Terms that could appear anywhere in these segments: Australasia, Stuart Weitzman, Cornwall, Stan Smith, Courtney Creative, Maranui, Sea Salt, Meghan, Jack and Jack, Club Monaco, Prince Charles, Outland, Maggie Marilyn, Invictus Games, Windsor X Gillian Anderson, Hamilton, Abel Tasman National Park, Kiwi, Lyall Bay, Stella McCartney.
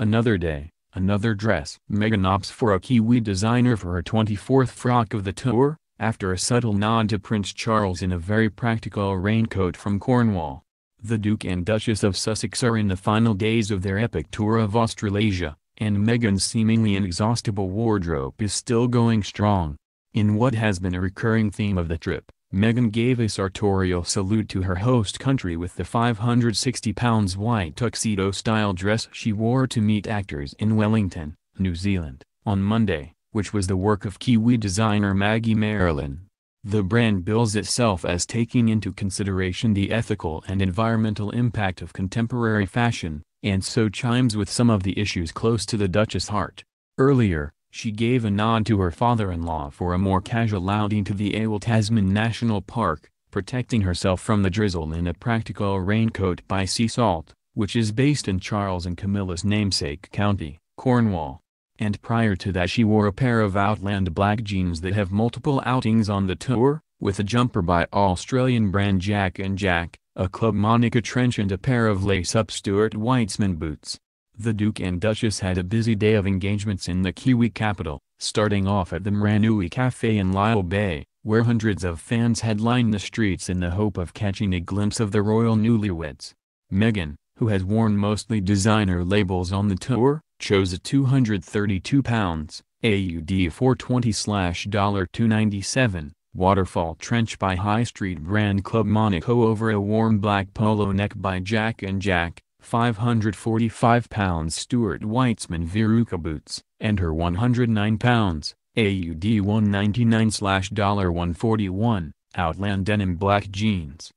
Another day, another dress. Meghan opts for a Kiwi designer for her 24th frock of the tour, after a subtle nod to Prince Charles in a very practical raincoat from Cornwall. The Duke and Duchess of Sussex are in the final days of their epic tour of Australasia, and Meghan's seemingly inexhaustible wardrobe is still going strong. In what has been a recurring theme of the trip, Meghan gave a sartorial salute to her host country with the £560 white tuxedo-style dress she wore to meet actors in Wellington, New Zealand, on Monday, which was the work of Kiwi designer Maggie Marilyn. The brand bills itself as taking into consideration the ethical and environmental impact of contemporary fashion, and so chimes with some of the issues close to the Duchess' heart. Earlier, she gave a nod to her father-in-law for a more casual outing to the Abel Tasman National Park, protecting herself from the drizzle in a practical raincoat by Sea Salt, which is based in Charles and Camilla's namesake county, Cornwall. And prior to that she wore a pair of Outland black jeans that have multiple outings on the tour, with a jumper by Australian brand Jack and Jack, a Club Monaco trench and a pair of lace-up Stuart Weitzman boots. The Duke and Duchess had a busy day of engagements in the Kiwi capital, starting off at the Maranui Cafe in Lyall Bay, where hundreds of fans had lined the streets in the hope of catching a glimpse of the royal newlyweds. Meghan, who has worn mostly designer labels on the tour, chose a £232 (AUD 420/$297) waterfall trench by high street brand Club Monaco over a warm black polo neck by Jack and Jack, £545 Stuart Weitzman Veruca boots, and her £109 (AUD 199/$141) Outland denim black jeans.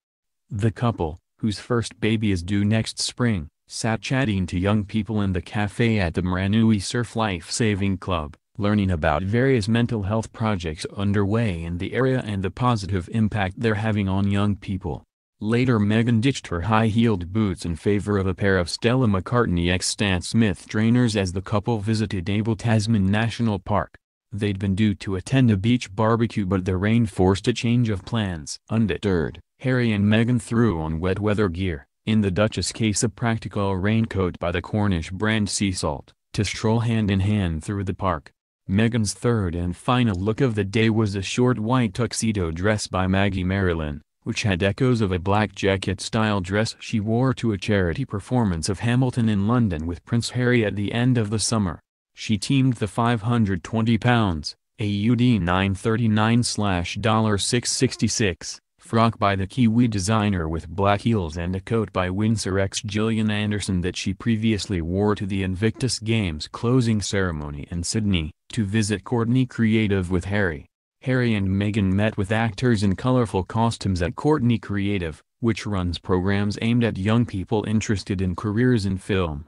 The couple, whose first baby is due next spring, sat chatting to young people in the cafe at the Maranui Surf Life Saving Club, learning about various mental health projects underway in the area and the positive impact they're having on young people. Later Meghan ditched her high-heeled boots in favor of a pair of Stella McCartney x Stan Smith trainers as the couple visited Abel Tasman National Park. They'd been due to attend a beach barbecue but the rain forced a change of plans. Undeterred, Harry and Meghan threw on wet weather gear, in the Duchess' case a practical raincoat by the Cornish brand Sea Salt, to stroll hand-in-hand through the park. Meghan's third and final look of the day was a short white tuxedo dress by Maggie Marilyn, which had echoes of a black jacket-style dress she wore to a charity performance of Hamilton in London with Prince Harry at the end of the summer. She teamed the £520 (AUD 939/$666) frock by the Kiwi designer with black heels and a coat by Windsor X Gillian Anderson that she previously wore to the Invictus Games closing ceremony in Sydney, to visit Courtney Creative with Harry. Harry and Meghan met with actors in colorful costumes at Courtney Creative, which runs programs aimed at young people interested in careers in film.